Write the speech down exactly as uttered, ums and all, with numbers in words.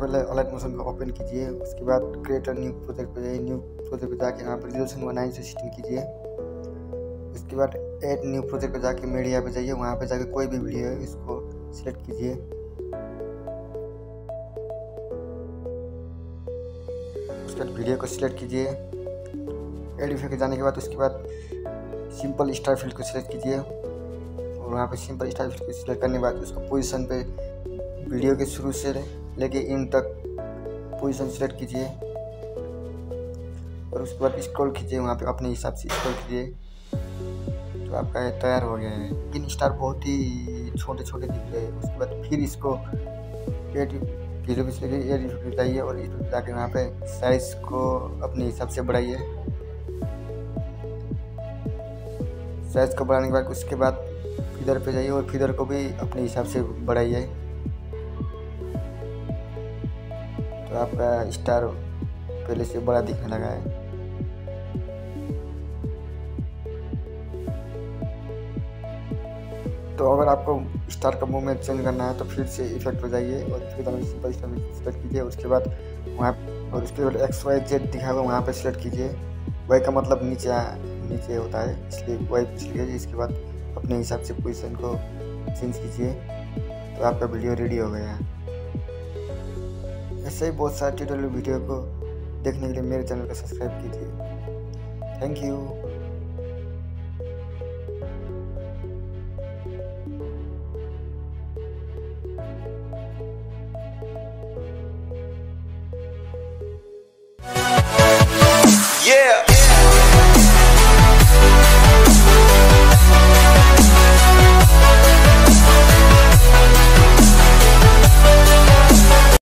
पहले Alight motion को open कीजिए। उसके बाद क्रिएट अ न्यू प्रोजेक्ट पे जाइए। न्यू प्रोजेक्ट पे जाके यहाँ पर रिजोल्यूशन बनाइए से सेटिंग कीजिए। उसके बाद ऐड न्यू प्रोजेक्ट पे जाके मीडिया पे जाइए। वहाँ पे जाके कोई भी वीडियो है इसको सेलेक्ट कीजिए। उसके बाद वीडियो को सिलेक्ट कीजिए। एड इफेक्ट जाने के बाद उसके बाद सिंपल स्टार फील्ड को सिलेक्ट कीजिए और वहाँ पे सिंपल स्टार फील्ड को सिलेक्ट करने के बाद उसको पोजिशन पे वीडियो के शुरू से लेके इन तक पोजीशन सेलेक्ट कीजिए और उसके बाद स्क्रॉल कीजिए। वहाँ पे अपने हिसाब से स्क्रॉल कीजिए तो आपका ये तैयार हो गया है। लेकिन स्टार बहुत ही छोटे छोटे दिख रहे हैं। उसके बाद फिर इसको एड जीरो पे से एड इफेक्ट जाइए और इफेक्ट जाके वहाँ पे साइज को अपने हिसाब से बढ़ाइए। साइज को बढ़ाने के बाद उसके बाद फिदर पे जाइए और फिदर को भी अपने हिसाब से बढ़ाइए तो आपका स्टार पहले से बड़ा दिखने लगा है। तो अगर आपको स्टार का मूवमेंट चेंज करना है तो फिर से इफेक्ट पे जाइए और फिर सिंपल स्टार सेलेक्ट कीजिए। उसके बाद वहाँ और उसके बाद एक्स वाई जेड दिखा हुआ वहाँ पे सेलेक्ट कीजिए। वाई का मतलब नीचे नीचे होता है इसलिए वाई कीजिए। इसके बाद अपने हिसाब से पोजीशन को चेंज कीजिए तो आपका वीडियो रेडी हो गया है। ऐसे ही बहुत सारे ट्यूटोरियल वीडियो को देखने के लिए मेरे चैनल को सब्सक्राइब कीजिए। Thank you. Yeah.